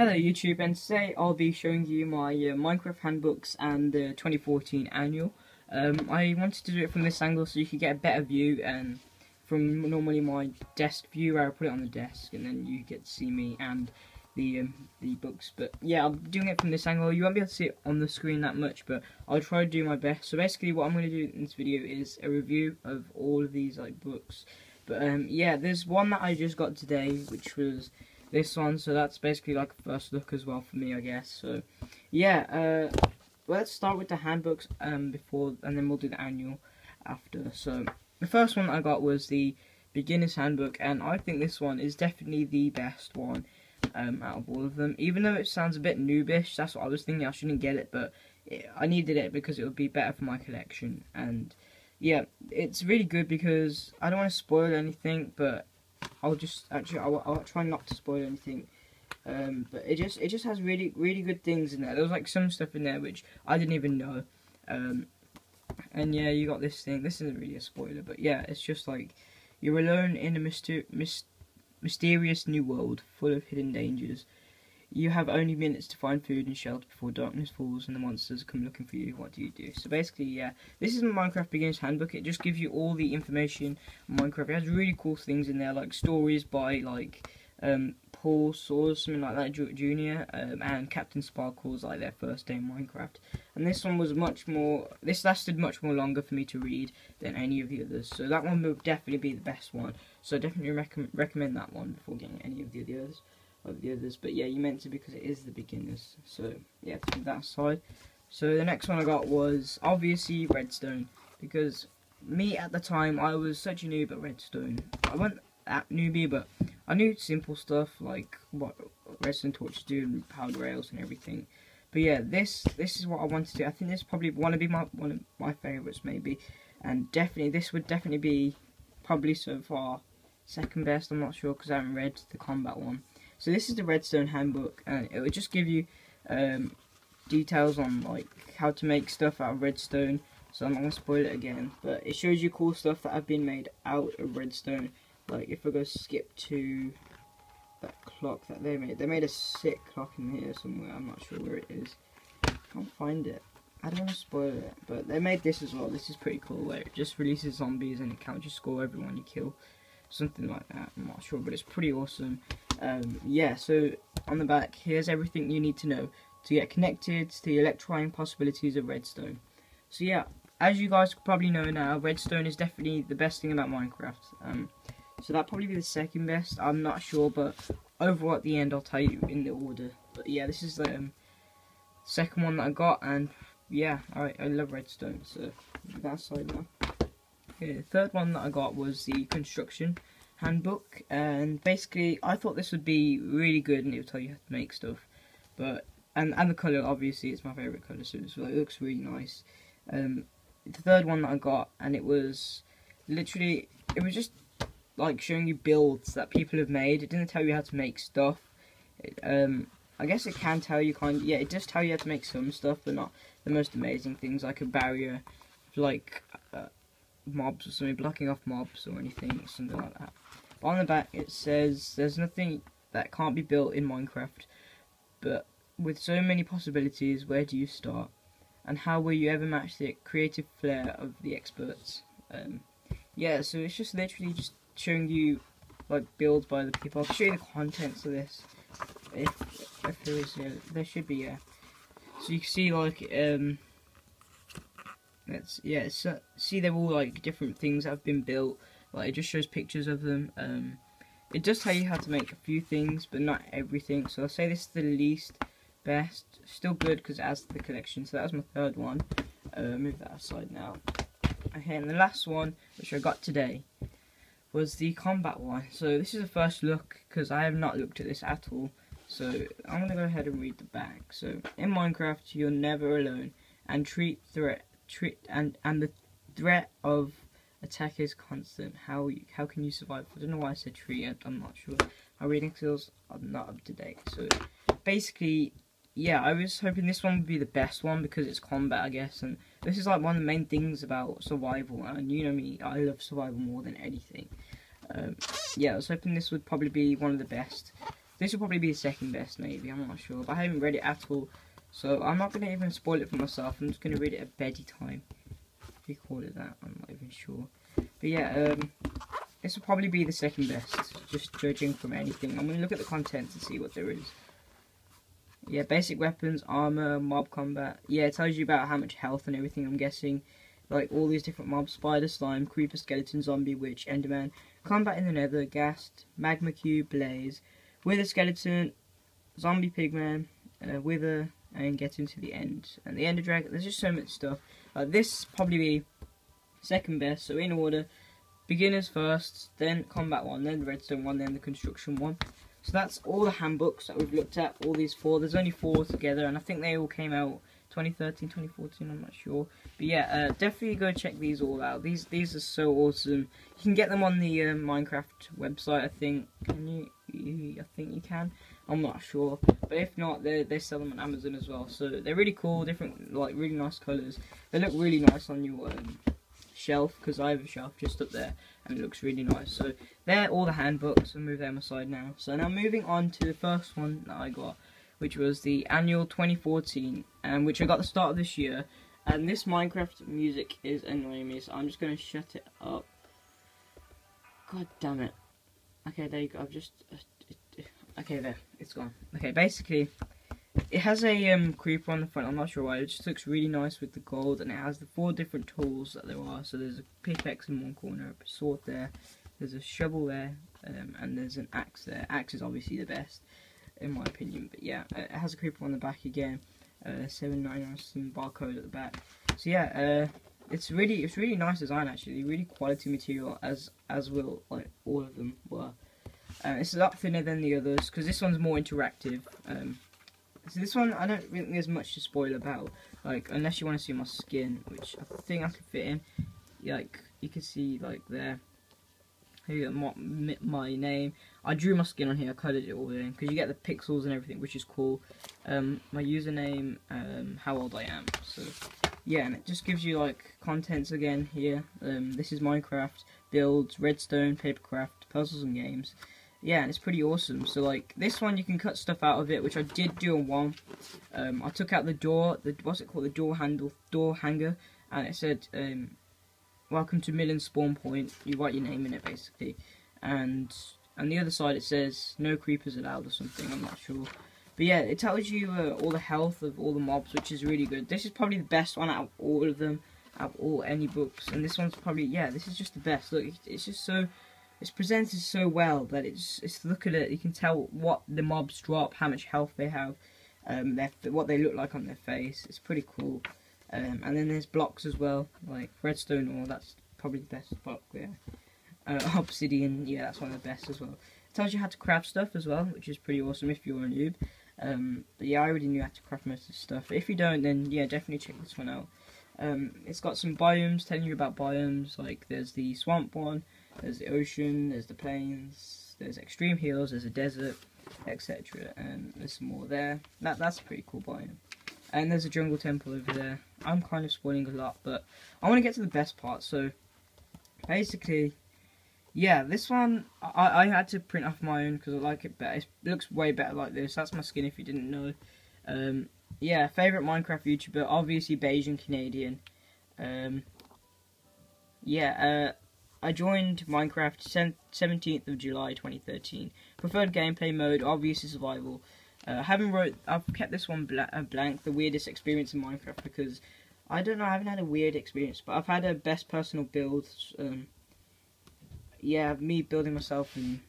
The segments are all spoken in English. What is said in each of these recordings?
Hello YouTube, and today I'll be showing you my Minecraft handbooks and the 2014 annual. I wanted to do it from this angle so you could get a better view, and from normally my desk view where I put it on the desk and then you get to see me and the books. But yeah, I'm doing it from this angle. You won't be able to see it on the screen that much, but I'll try to do my best. So basically what I'm going to do in this video is a review of all of these like books. But yeah, there's one that I just got today, which was this one, so that's basically like a first look as well for me, I guess. So yeah, let's start with the handbooks before, and then we'll do the annual after. So the first one I got was the beginner's handbook, and I think this one is definitely the best one out of all of them, even though it sounds a bit noobish. That's what I was thinking, I shouldn't get it, but I needed it because it would be better for my collection. And yeah, it's really good because I don't want to spoil anything, but I'll just I'll try not to spoil anything, but it just has really good things in there. There was like some stuff in there which I didn't even know, and yeah, you got this thing. This isn't really a spoiler, but yeah, it's just like you're alone in a mysterious new world full of hidden dangers. You have only minutes to find food and shelter before darkness falls and the monsters come looking for you. What do you do? So basically, yeah, this is my Minecraft Beginner's Handbook. It just gives you all the information on Minecraft. It has really cool things in there, like stories by like Paul Soars, something like that, Jr., and CaptainSparklez, like their first day in Minecraft. And this one was much more, this lasted much more longer for me to read than any of the others. So that one will definitely be the best one. So definitely recommend that one before getting any of the others. But yeah, you meant to, because it is the beginners. So yeah, to that side. So the next one I got was obviously redstone, because me at the time, I was such a noob at redstone. I wasn't that newbie, but I knew simple stuff like what redstone torches do and powered rails and everything. But yeah, this is what I wanted to do. I think this probably want to be one of my favorites maybe, and definitely this would definitely be probably so far second best. I'm not sure because I haven't read the combat one. So this is the redstone handbook, and it will just give you details on like how to make stuff out of redstone. So I'm not going to spoil it again, but it shows you cool stuff that have been made out of redstone. Like if I go skip to that clock that they made a sick clock in here somewhere. I'm not sure where it is. I can't find it. I don't want to spoil it, but they made this as well. This is pretty cool, where it just releases zombies and it counts your score, everyone you kill. Something like that, I'm not sure, but it's pretty awesome. Yeah, so on the back, here's everything you need to know to get connected to the electrifying possibilities of redstone. So yeah, as you guys probably know now, redstone is definitely the best thing about Minecraft. So that'd probably be the second best, I'm not sure, but overall at the end I'll tell you in the order. But yeah, this is the second one that I got, and yeah, I love redstone, so that side now. Okay, the third one that I got was the construction handbook, and basically I thought this would be really good and it would tell you how to make stuff, but and the colour, obviously it's my favourite colour, so it looks really nice. The third one that I got, and it was literally, it was just like showing you builds that people have made. It didn't tell you how to make stuff. I guess it can tell you kind of, yeah, it does tell you how to make some stuff, but not the most amazing things, like a barrier, like mobs or something, blocking off mobs or anything, something like that. But on the back it says there's nothing that can't be built in Minecraft, but with so many possibilities, where do you start, and how will you ever match the creative flair of the experts? Yeah, so it's just literally just showing you like builds by the people. I'll show you the contents of this if there is, yeah, there should be, yeah. So you can see like yeah, so see they're all like different things that have been built, like it just shows pictures of them. It does tell you how to make a few things, but not everything, so I'll say this is the least best, still good because it adds to the collection. So that was my third one. Move that aside now. Okay, and the last one which I got today was the combat one. So this is a first look because I have not looked at this at all, so I'm going to go ahead and read the back. So in Minecraft you're never alone, and the threat of attack is constant. How can you survive? I don't know why I said treat, I'm not sure. My reading skills are not up to date. So basically, yeah, I was hoping this one would be the best one because it's combat, I guess, and this is like one of the main things about survival, and you know me, I love survival more than anything. Yeah, I was hoping this would probably be one of the best. This will probably be the second best, maybe, I'm not sure, but I haven't read it at all, so I'm not going to even spoil it for myself. I'm just going to read it at bedtime time, if you call it that, I'm not even sure. But yeah, this will probably be the second best, just judging from anything. I'm going to look at the contents and see what there is. Yeah, basic weapons, armor, mob combat. Yeah, it tells you about how much health and everything, I'm guessing. Like all these different mobs: spider, slime, creeper, skeleton, zombie, witch, enderman, combat in the nether, ghast, magma cube, blaze, wither skeleton, zombie pigman, wither, and get into the end. And the ender dragon, there's just so much stuff. This probably be second best, so in order: beginners first, then combat one, then the redstone one, then the construction one. So that's all the handbooks that we've looked at, all these four. There's only four together, and I think they all came out 2013, 2014, I'm not sure. But yeah, definitely go check these all out. These are so awesome. You can get them on the Minecraft website, I think. Can you? I think you can. I'm not sure. But if not, they sell them on Amazon as well. So they're really cool, different, like really nice colours. They look really nice on your shelf, because I have a shelf just up there and it looks really nice. So they're all the handbooks. I'll move them aside now. So now moving on to the first one that I got, which was the annual 2014, which I got at the start of this year. And this Minecraft music is annoying me, so I'm just going to shut it up. God damn it. Okay, there you go. I've just... okay, there. It's gone. Okay, basically, it has a creeper on the front. I'm not sure why. It just looks really nice with the gold, and it has the four different tools that there are. So there's a pickaxe in one corner, a sword there, there's a shovel there, and there's an axe there. Axe is obviously the best, in my opinion. But yeah, it has a creeper on the back again, $7.99 barcode at the back. So yeah, it's really nice design, actually, really quality material, as will like all of them were. It's a lot thinner than the others because this one's more interactive. So this one I don't think there's much to spoil about, like, unless you want to see my skin, which I think I can fit in. Like you can see, like there. Here my name. I drew my skin on here. I coloured it all in because you get the pixels and everything, which is cool. My username, how old I am. So yeah, and it just gives you like contents again here. This is Minecraft builds, redstone, papercraft, puzzles and games. Yeah, and it's pretty awesome. So like this one, you can cut stuff out of it, which I did do on one. I took out the door. What's it called? The door handle, door hanger, and it said, welcome to Millen Spawn Point. You write your name in it, basically. And on the other side it says, no creepers allowed or something, I'm not sure. But yeah, it tells you all the health of all the mobs, which is really good. This is probably the best one out of all of them, out of all any books. And this one's probably, yeah, this is just the best. Look, it's just so, it's presented so well that it's look at it, you can tell what the mobs drop, how much health they have, what they look like on their face. It's pretty cool. And then there's blocks as well, like redstone ore, that's probably the best block there. Obsidian, yeah, that's one of the best as well. It tells you how to craft stuff as well, which is pretty awesome if you're a noob. But yeah, I already knew how to craft most of this stuff. But if you don't, then yeah, definitely check this one out. It's got some biomes, telling you about biomes, like there's the swamp one, there's the ocean, there's the plains, there's extreme hills, there's a desert, etc. And there's some more there. That's a pretty cool biome. And there's a jungle temple over there. I'm kind of spoiling a lot, but I want to get to the best part. So basically, yeah, this one I had to print off my own because I like it better. It looks way better like this. That's my skin if you didn't know. Yeah, favourite Minecraft YouTuber, obviously Bajan Canadian. Yeah, I joined Minecraft 17th of July 2013. Preferred gameplay mode, obviously survival. I've kept this one blank, the weirdest experience in Minecraft, because I don't know, I haven't had a weird experience, but I've had a best personal build. Yeah, me building myself and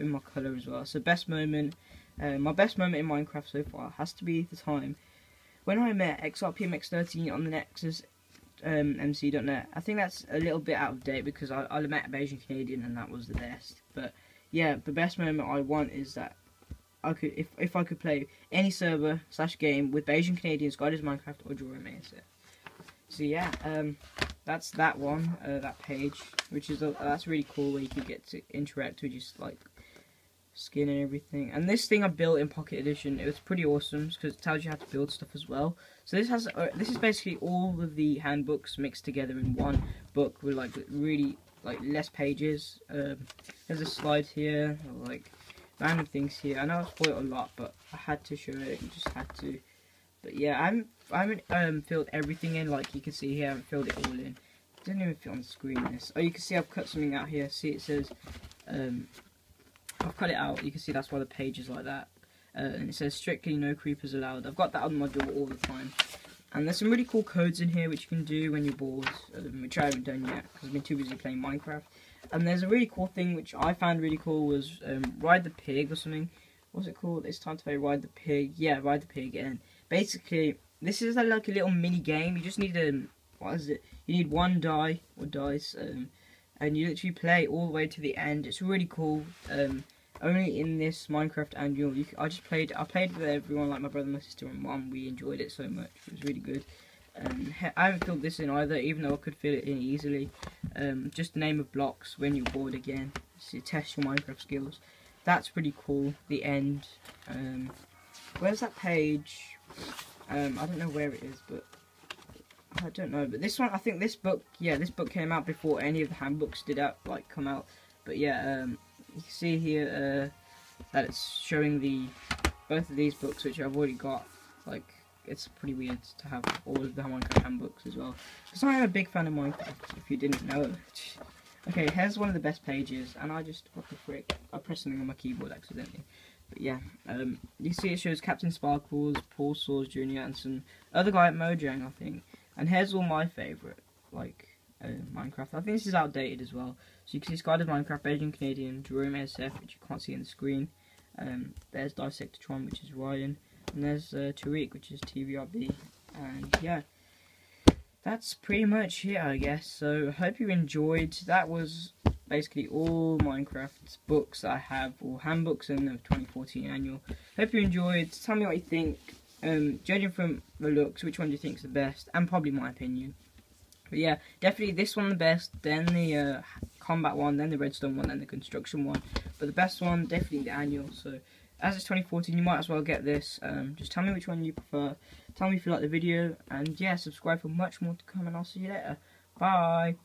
in my colour as well. So best moment, my best moment in Minecraft so far has to be the time when I met XRPMX13 on the Nexus MC.net. I think that's a little bit out of date because I met Asian Canadian and that was the best. But yeah, the best moment I want is that I could, if I could play any server / game with Bajan Canadians, God is Minecraft, or Jerome SF. So yeah, that's that one, that page, which is that's really cool where you can get to interact with just like skin and everything. And this thing I built in Pocket Edition, it was pretty awesome because it tells you how to build stuff as well. So this has this is basically all of the handbooks mixed together in one book with like really like less pages. There's a slide here like. diamond things here. I know I spoil a lot, but I had to show it. You just had to. But yeah, I haven't filled everything in, like you can see here. I haven't filled it all in. It doesn't even fit on the screen. This. Oh, you can see I've cut something out here. See, it says I've cut it out. You can see that's why the page is like that. And it says strictly no creepers allowed. I've got that on my door all the time. And there's some really cool codes in here which you can do when you're bored, which I haven't done yet because I've been too busy playing Minecraft. And there's a really cool thing which I found really cool was ride the pig or something. What's it called? It's time to play Ride the Pig. Yeah, Ride the Pig. And basically, this is like a little mini game. You just need You need one die or dice, and you literally play all the way to the end. It's really cool. Only in this Minecraft annual. I played with everyone, like my brother, my sister, and mom. We enjoyed it so much. It was really good. I haven't filled this in either, even though I could fill it in easily. Just the name of blocks when you're bored again. So you test your Minecraft skills. That's pretty cool. The end. Where's that page? I don't know where it is, but I don't know. But this one, I think this book. Yeah, this book came out before any of the handbooks did come out. But yeah. You can see here that it's showing both of these books, which I've already got. Like, it's pretty weird to have all of the Minecraft handbooks as well, because I'm a big fan of Minecraft, if you didn't know. Okay, here's one of the best pages, and I just, what the frick, I pressed something on my keyboard accidentally. But yeah, you see it shows CaptainSparklez, Paul Soars Jr., and some other guy at Mojang, I think. And here's all my favourite, like, Minecraft. I think this is outdated as well. So you can see Skydive Minecraft, Bajan Canadian, Jerome SF, which you can't see on the screen. There's Dissector Tron, which is Ryan, and there's Tariq, which is TVRB. And yeah, that's pretty much it, I guess. So I hope you enjoyed. That was basically all Minecraft books that I have, or handbooks in the 2014 annual. Hope you enjoyed. Tell me what you think. Judging from the looks, which one do you think is the best? And probably my opinion. But yeah, definitely this one the best, then the combat one, then the redstone one, then the construction one. But the best one, definitely the annual. So as it's 2014, you might as well get this. Just tell me which one you prefer. Tell me if you like the video. And yeah, subscribe for much more to come, and I'll see you later. Bye.